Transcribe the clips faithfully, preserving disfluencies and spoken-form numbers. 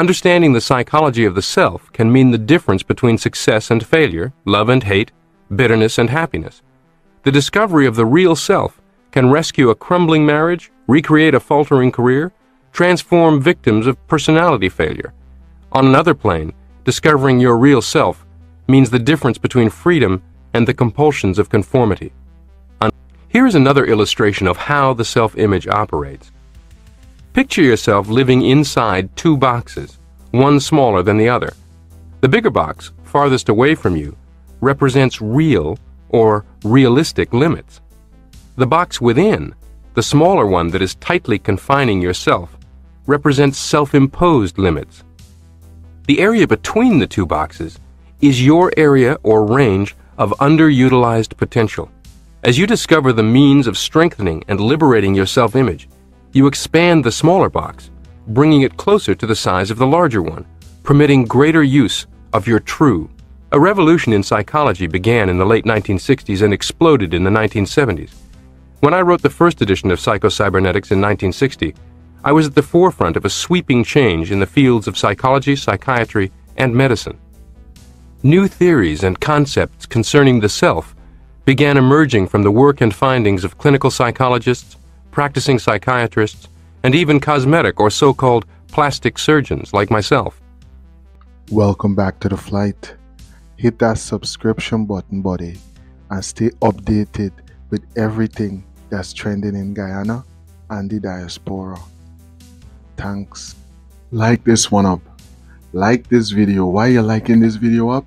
Understanding the psychology of the self can mean the difference between success and failure, love and hate, bitterness and happiness. The discovery of the real self can rescue a crumbling marriage, recreate a faltering career, transform victims of personality failure. On another plane, discovering your real self means the difference between freedom and the compulsions of conformity. Here is another illustration of how the self-image operates. Picture yourself living inside two boxes, one smaller than the other. The bigger box, farthest away from you, represents real or realistic limits. The box within, the smaller one that is tightly confining yourself, represents self-imposed limits. The area between the two boxes is your area or range of underutilized potential. As you discover the means of strengthening and liberating your self-image, you expand the smaller box, bringing it closer to the size of the larger one, permitting greater use of your true. A revolution in psychology began in the late nineteen sixties and exploded in the nineteen seventies. When I wrote the first edition of Psycho-Cybernetics in nineteen sixty, I was at the forefront of a sweeping change in the fields of psychology, psychiatry, and medicine. New theories and concepts concerning the self began emerging from the work and findings of clinical psychologists, practicing psychiatrists, and even cosmetic or so-called plastic surgeons like myself. Welcome back to The Flight. Hit that subscription button, buddy, and stay updated with everything that's trending in Guyana and the diaspora. Thanks. Like this one up. Like this video. Why are you liking this video up?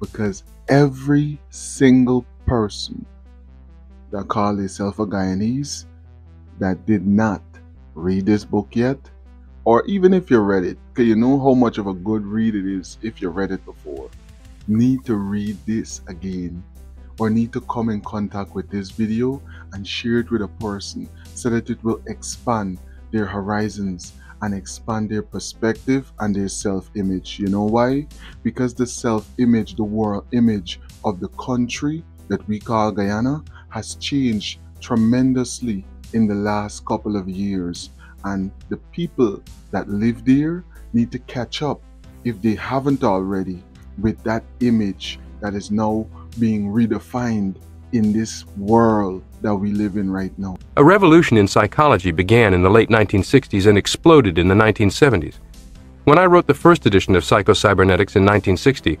Because every single person that calls itself a Guyanese that did not read this book yet, or even if you read it, because you know how much of a good read it is if you read it before, need to read this again, or need to come in contact with this video and share it with a person so that it will expand their horizons and expand their perspective and their self-image. You know why? Because the self-image, the world image of the country that we call Guyana has changed tremendously in the last couple of years, and the people that live there need to catch up, if they haven't already, with that image that is now being redefined in this world that we live in right now. A revolution in psychology began in the late nineteen sixties and exploded in the nineteen seventies. When I wrote the first edition of Psycho-Cybernetics in nineteen sixty,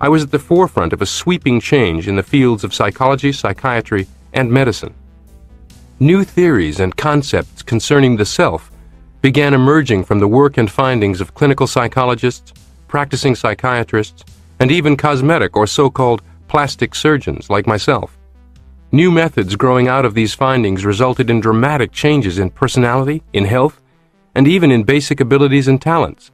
I was at the forefront of a sweeping change in the fields of psychology, psychiatry, and medicine. New theories and concepts concerning the self began emerging from the work and findings of clinical psychologists, practicing psychiatrists, and even cosmetic or so-called plastic surgeons like myself. New methods growing out of these findings resulted in dramatic changes in personality, in health, and even in basic abilities and talents.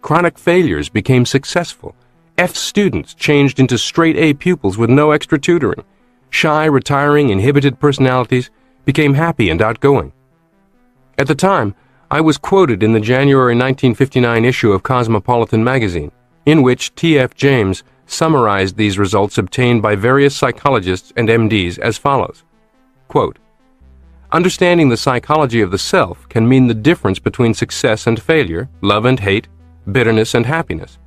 Chronic failures became successful. F students changed into straight A pupils with no extra tutoring. Shy, retiring, inhibited personalities became happy and outgoing. At the time, I was quoted in the January nineteen fifty-nine issue of Cosmopolitan magazine, in which T F James summarized these results obtained by various psychologists and M Ds as follows. Quote, "Understanding the psychology of the self can mean the difference between success and failure, love and hate, bitterness and happiness.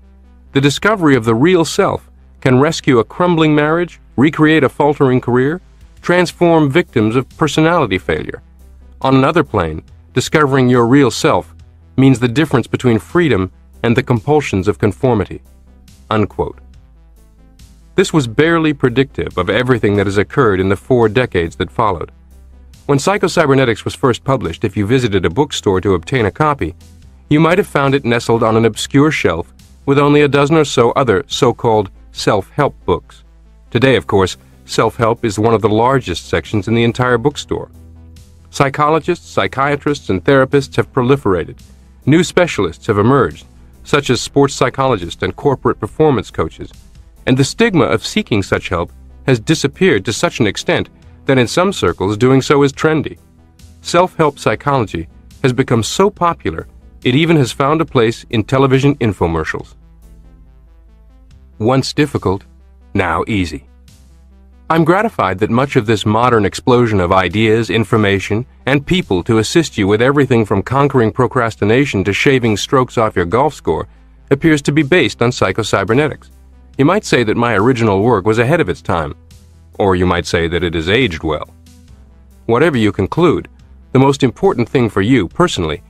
The discovery of the real self can rescue a crumbling marriage, recreate a faltering career, transform victims of personality failure. On another plane, discovering your real self means the difference between freedom and the compulsions of conformity." Unquote. This was barely predictive of everything that has occurred in the four decades that followed. When Psycho-Cybernetics was first published, if you visited a bookstore to obtain a copy, you might have found it nestled on an obscure shelf with only a dozen or so other so-called self-help books. Today, of course, self-help is one of the largest sections in the entire bookstore. Psychologists, psychiatrists, and therapists have proliferated. New specialists have emerged, such as sports psychologists and corporate performance coaches, and the stigma of seeking such help has disappeared to such an extent that in some circles doing so is trendy. Self-help psychology has become so popular it even has found a place in television infomercials. Once difficult, now easy. I'm gratified that much of this modern explosion of ideas, information, and people to assist you with everything from conquering procrastination to shaving strokes off your golf score appears to be based on psycho-cybernetics. You might say that my original work was ahead of its time, or you might say that it has aged well. Whatever you conclude, the most important thing for you, personally,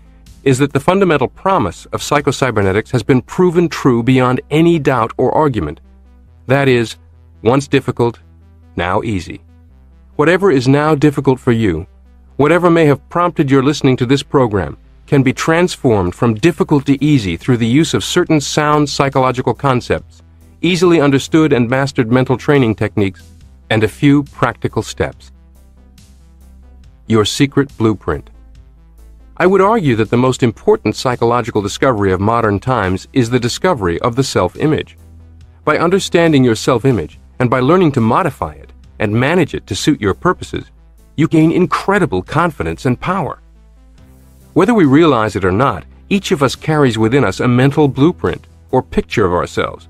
is that the fundamental promise of psycho-cybernetics has been proven true beyond any doubt or argument. That is, once difficult, now easy. Whatever is now difficult for you, whatever may have prompted your listening to this program, can be transformed from difficult to easy through the use of certain sound psychological concepts, easily understood and mastered mental training techniques, and a few practical steps. Your secret blueprint. I would argue that the most important psychological discovery of modern times is the discovery of the self-image. By understanding your self-image, and by learning to modify it and manage it to suit your purposes, you gain incredible confidence and power. Whether we realize it or not, each of us carries within us a mental blueprint or picture of ourselves.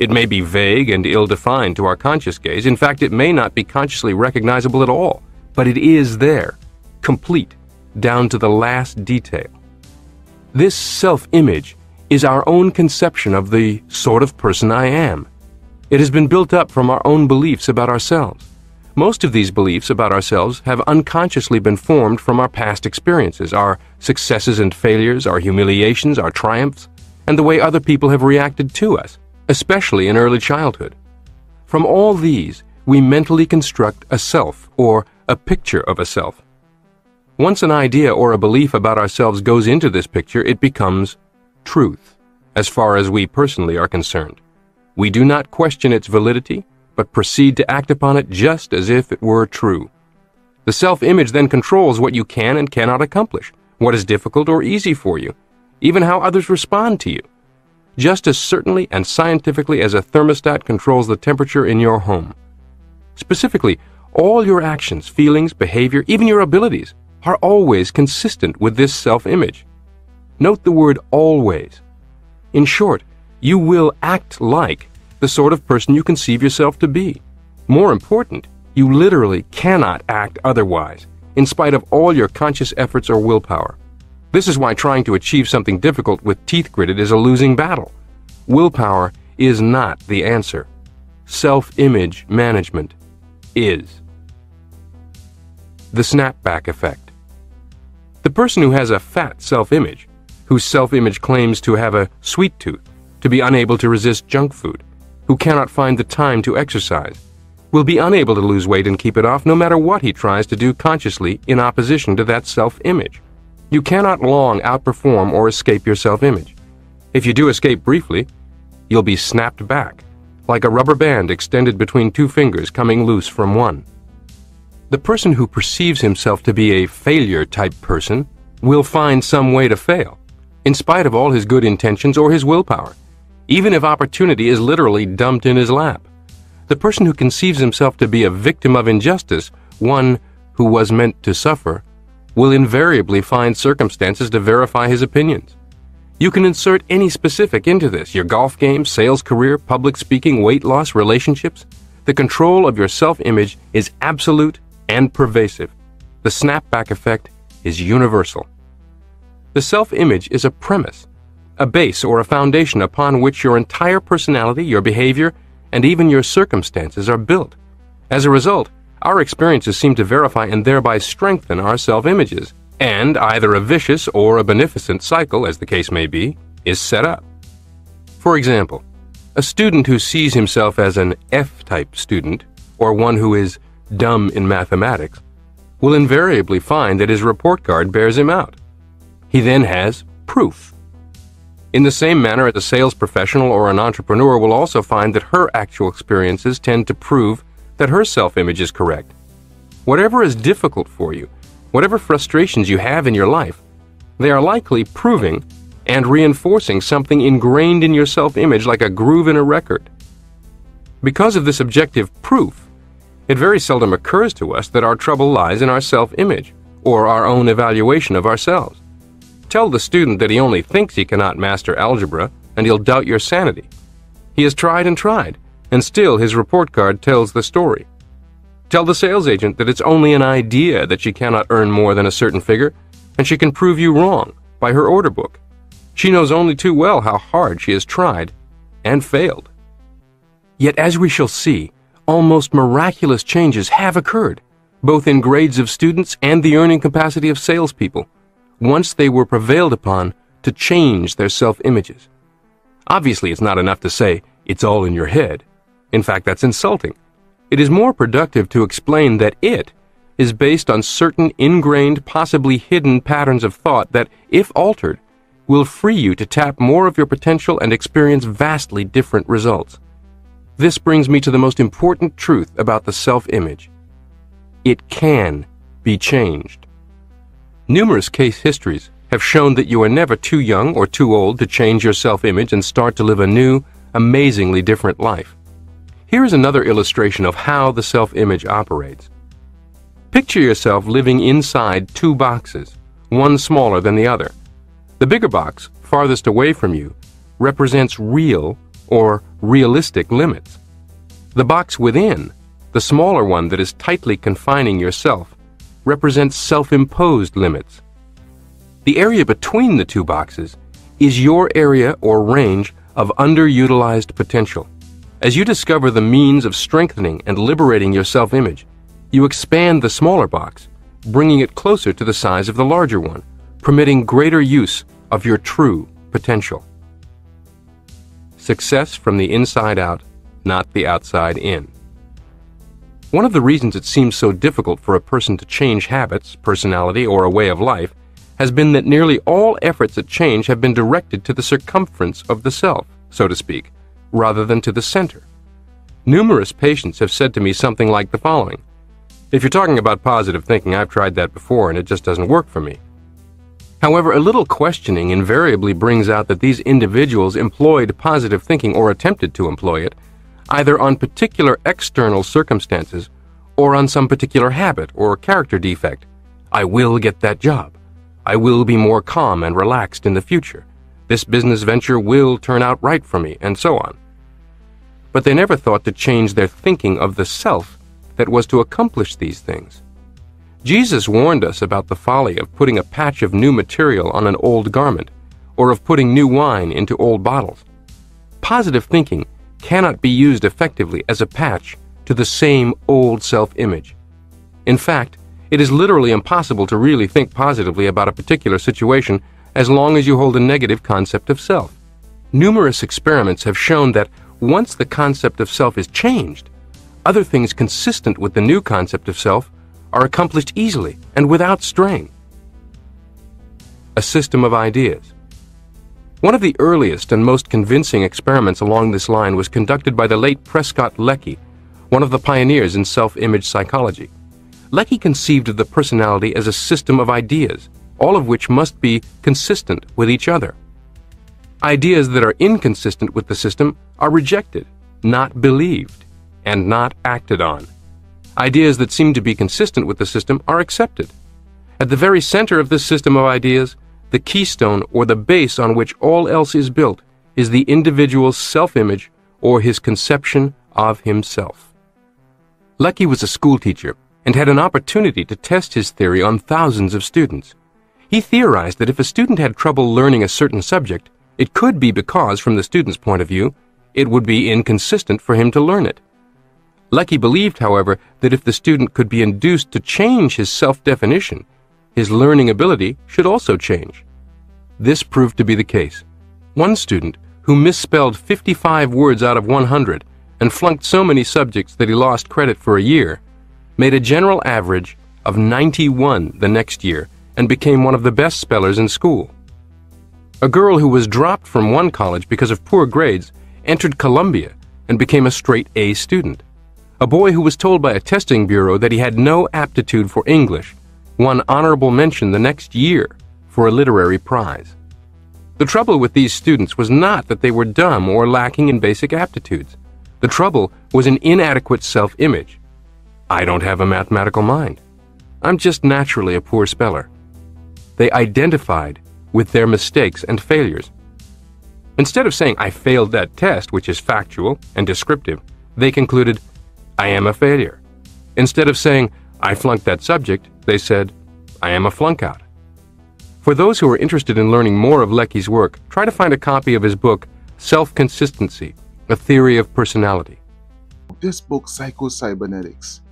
It may be vague and ill-defined to our conscious gaze. In fact, it may not be consciously recognizable at all, but it is there, complete, down to the last detail. This self-image is our own conception of the sort of person I am. It has been built up from our own beliefs about ourselves. Most of these beliefs about ourselves have unconsciously been formed from our past experiences, our successes and failures, our humiliations, our triumphs, and the way other people have reacted to us, especially in early childhood. From all these, we mentally construct a self, or a picture of a self. Once an idea or a belief about ourselves goes into this picture, it becomes truth, as far as we personally are concerned. We do not question its validity, but proceed to act upon it just as if it were true. The self-image then controls what you can and cannot accomplish, what is difficult or easy for you, even how others respond to you, just as certainly and scientifically as a thermostat controls the temperature in your home. Specifically, all your actions, feelings, behavior, even your abilities, are always consistent with this self-image. Note the word always. In short, you will act like the sort of person you conceive yourself to be. More important, you literally cannot act otherwise, in spite of all your conscious efforts or willpower. This is why trying to achieve something difficult with teeth gritted is a losing battle. Willpower is not the answer. Self-image management is. The snapback effect. The person who has a fat self-image, whose self-image claims to have a sweet tooth, to be unable to resist junk food, who cannot find the time to exercise, will be unable to lose weight and keep it off no matter what he tries to do consciously in opposition to that self-image. You cannot long outperform or escape your self-image. If you do escape briefly, you'll be snapped back, like a rubber band extended between two fingers coming loose from one. The person who perceives himself to be a failure-type person will find some way to fail, in spite of all his good intentions or his willpower, even if opportunity is literally dumped in his lap. The person who conceives himself to be a victim of injustice, one who was meant to suffer, will invariably find circumstances to verify his opinions. You can insert any specific into this: your golf game, sales career, public speaking, weight loss, relationships. The control of your self-image is absolute and pervasive. The snapback effect is universal. The self-image is a premise, a base or a foundation upon which your entire personality, your behavior, and even your circumstances are built. As a result, our experiences seem to verify and thereby strengthen our self-images, and either a vicious or a beneficent cycle, as the case may be, is set up. For example, a student who sees himself as an F-type student, or one who is dumb in mathematics, will invariably find that his report card bears him out. He then has proof. In the same manner, a sales professional or an entrepreneur will also find that her actual experiences tend to prove that her self-image is correct. Whatever is difficult for you, whatever frustrations you have in your life, they are likely proving and reinforcing something ingrained in your self-image like a groove in a record. Because of this objective proof, it very seldom occurs to us that our trouble lies in our self-image or our own evaluation of ourselves. Tell the student that he only thinks he cannot master algebra, and he'll doubt your sanity. He has tried and tried, and still his report card tells the story. Tell the sales agent that it's only an idea that she cannot earn more than a certain figure, and she can prove you wrong by her order book. She knows only too well how hard she has tried and failed. Yet, as we shall see, almost miraculous changes have occurred, both in grades of students and the earning capacity of salespeople, once they were prevailed upon to change their self-images. Obviously, it's not enough to say, "It's all in your head." In fact, that's insulting. It is more productive to explain that it is based on certain ingrained, possibly hidden patterns of thought that, if altered, will free you to tap more of your potential and experience vastly different results. This brings me to the most important truth about the self-image. It can be changed. Numerous case histories have shown that you are never too young or too old to change your self-image and start to live a new, amazingly different life. Here is another illustration of how the self-image operates. Picture yourself living inside two boxes, one smaller than the other. The bigger box, farthest away from you, represents real or realistic limits. The box within, the smaller one that is tightly confining yourself, represents self-imposed limits. The area between the two boxes is your area or range of underutilized potential. As you discover the means of strengthening and liberating your self-image, you expand the smaller box, bringing it closer to the size of the larger one, permitting greater use of your true potential. Success from the inside out, not the outside in. One of the reasons it seems so difficult for a person to change habits, personality, or a way of life has been that nearly all efforts at change have been directed to the circumference of the self, so to speak, rather than to the center. Numerous patients have said to me something like the following: "If you're talking about positive thinking, I've tried that before and it just doesn't work for me." However, a little questioning invariably brings out that these individuals employed positive thinking, or attempted to employ it, either on particular external circumstances or on some particular habit or character defect. "I will get that job. I will be more calm and relaxed in the future. This business venture will turn out right for me," and so on. But they never thought to change their thinking of the self that was to accomplish these things. Jesus warned us about the folly of putting a patch of new material on an old garment, or of putting new wine into old bottles. Positive thinking cannot be used effectively as a patch to the same old self-image. In fact, it is literally impossible to really think positively about a particular situation as long as you hold a negative concept of self. Numerous experiments have shown that once the concept of self is changed, other things consistent with the new concept of self are accomplished easily and without strain. A system of ideas. One of the earliest and most convincing experiments along this line was conducted by the late Prescott Lecky, one of the pioneers in self-image psychology. Lecky conceived of the personality as a system of ideas, all of which must be consistent with each other. Ideas that are inconsistent with the system are rejected, not believed, and not acted on. Ideas that seem to be consistent with the system are accepted. At the very center of this system of ideas, the keystone, or the base on which all else is built, is the individual's self-image, or his conception of himself. Lecky was a schoolteacher and had an opportunity to test his theory on thousands of students. He theorized that if a student had trouble learning a certain subject, it could be because, from the student's point of view, it would be inconsistent for him to learn it. Lecky believed, however, that if the student could be induced to change his self-definition, his learning ability should also change. This proved to be the case. One student, who misspelled fifty-five words out of one hundred and flunked so many subjects that he lost credit for a year, made a general average of ninety-one the next year and became one of the best spellers in school. A girl who was dropped from one college because of poor grades entered Columbia and became a straight A student. A boy who was told by a testing bureau that he had no aptitude for English won honorable mention the next year for a literary prize. The trouble with these students was not that they were dumb or lacking in basic aptitudes. The trouble was an inadequate self-image. "I don't have a mathematical mind. I'm just naturally a poor speller." They identified with their mistakes and failures. Instead of saying, "I failed that test," which is factual and descriptive, they concluded, "I am a failure. Instead of saying, "I flunked that subject," they said, "I am a flunkout." For those who are interested in learning more of Lecky's work, try to find a copy of his book, Self-Consistency, A Theory of Personality. This book, Psycho-Cybernetics,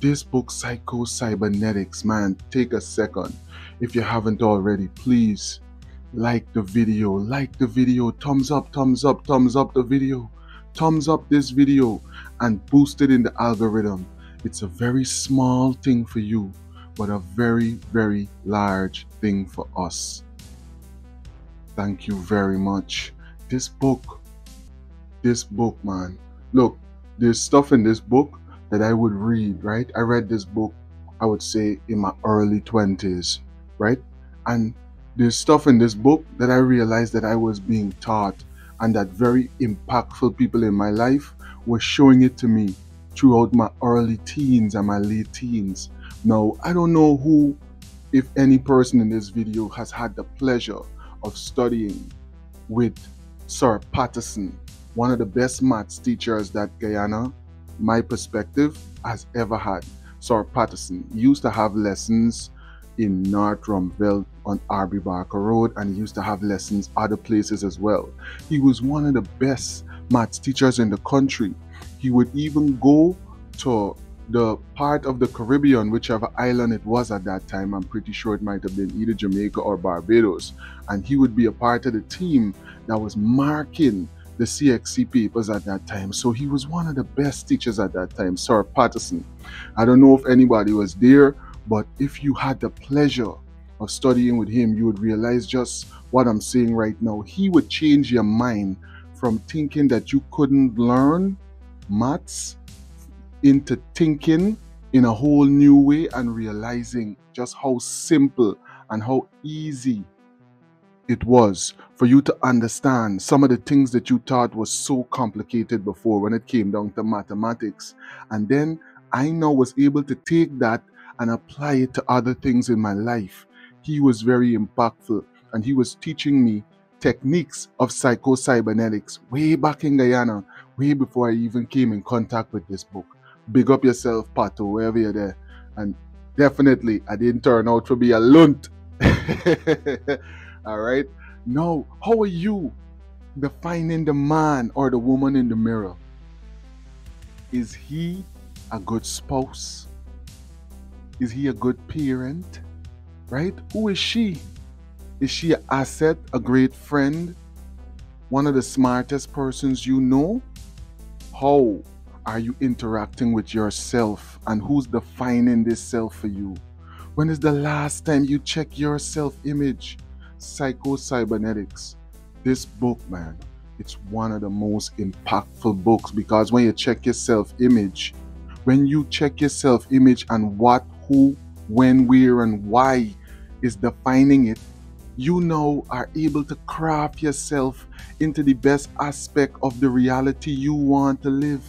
this book, Psycho-Cybernetics, man, take a second. If you haven't already, please like the video, like the video, thumbs up, thumbs up, thumbs up the video, thumbs up this video, and boost it in the algorithm. It's a very small thing for you, but a very, very large thing for us. Thank you very much. This book, this book, man. Look, there's stuff in this book that I would read, right? I read this book, I would say, in my early twenties, right? And there's stuff in this book that I realized that I was being taught, and that very impactful people in my life were showing it to me throughout my early teens and my late teens. Now, I don't know who, if any person in this video, has had the pleasure of studying with Sir Patterson, one of the best maths teachers that Guyana, my perspective, has ever had. Sir Patterson used to have lessons in North Rumbelt on Arby Barker Road, and he used to have lessons other places as well. He was one of the best maths teachers in the country. He would even go to the part of the Caribbean, whichever island it was at that time. I'm pretty sure it might have been either Jamaica or Barbados, and he would be a part of the team that was marking the C X C papers at that time. So he was one of the best teachers at that time, Sir Patterson. I don't know if anybody was there, but if you had the pleasure of studying with him, you would realize just what I'm saying right now. He would change your mind from thinking that you couldn't learn maths into thinking in a whole new way and realizing just how simple and how easy it was for you to understand some of the things that you thought was so complicated before when it came down to mathematics. And then I now was able to take that and apply it to other things in my life. He was very impactful, and he was teaching me techniques of psycho-cybernetics way back in Guyana, way before I even came in contact with this book. Big up yourself, Pato, wherever you're there. And definitely, I didn't turn out to be a lunt. All right? Now, how are you defining the man or the woman in the mirror? Is he a good spouse? Is he a good parent? Right? Who is she? Is she an asset, a great friend, one of the smartest persons you know? How are you interacting with yourself, and who's defining this self for you? When is the last time you check your self-image? Psycho-Cybernetics. This book, man, it's one of the most impactful books, because when you check your self-image, when you check your self-image and what, who, when, where, and why is defining it, you now are able to craft yourself into the best aspect of the reality you want to live.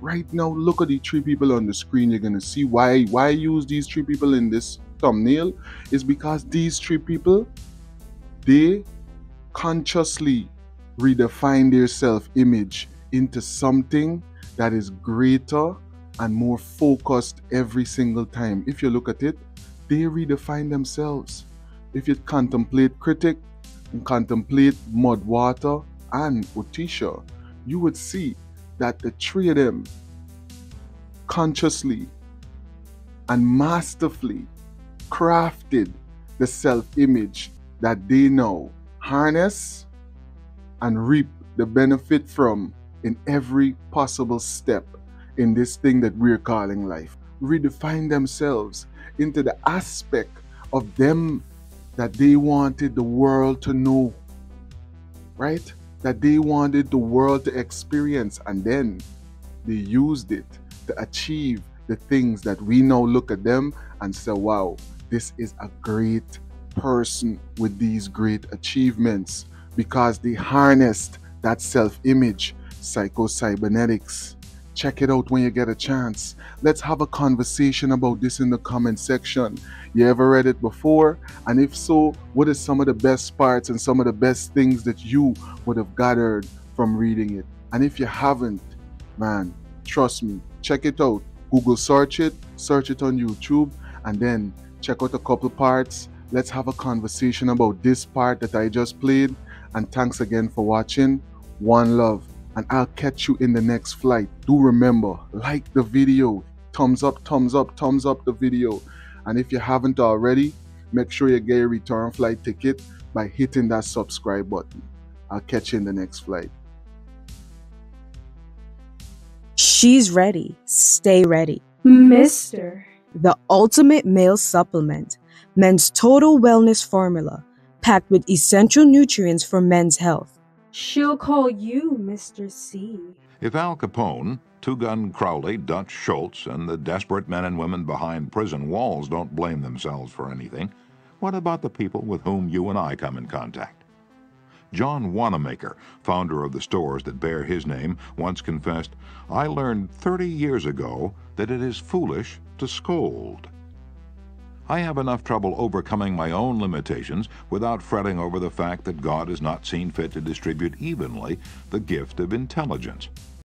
Right now, look at the three people on the screen. You're going to see why, why I use these three people in this thumbnail. It's because these three people, they consciously redefine their self-image into something that is greater and more focused every single time. If you look at it, they redefine themselves. If you contemplate critic and contemplate Mudwater and Otisha, you would see that the three of them consciously and masterfully crafted the self-image that they now harness and reap the benefit from in every possible step in this thing that we're calling life. Redefine themselves into the aspect of them that they wanted the world to know, right? That they wanted the world to experience, and then they used it to achieve the things that we now look at them and say, wow, this is a great person with these great achievements, because they harnessed that self-image. Psycho-Cybernetics. Check it out when you get a chance. Let's have a conversation about this in the comment section. You ever read it before? And if so, what are some of the best parts and some of the best things that you would have gathered from reading it? And if you haven't, man, trust me, check it out. Google search it, search it on YouTube, and then check out a couple parts. Let's have a conversation about this part that I just played. And thanks again for watching. One love. And I'll catch you in the next flight. Do remember, like the video. Thumbs up, thumbs up, thumbs up the video. And if you haven't already, make sure you get your return flight ticket by hitting that subscribe button. I'll catch you in the next flight. She's ready. Stay ready. Mister The ultimate male supplement. Men's total wellness formula. Packed with essential nutrients for men's health. She'll call you Mister C. If Al Capone, Two Gun Crowley, Dutch Schultz, and the desperate men and women behind prison walls don't blame themselves for anything, what about the people with whom you and I come in contact? John Wanamaker, founder of the stores that bear his name, once confessed, "I learned thirty years ago that it is foolish to scold." I have enough trouble overcoming my own limitations without fretting over the fact that God has not seen fit to distribute evenly the gift of intelligence.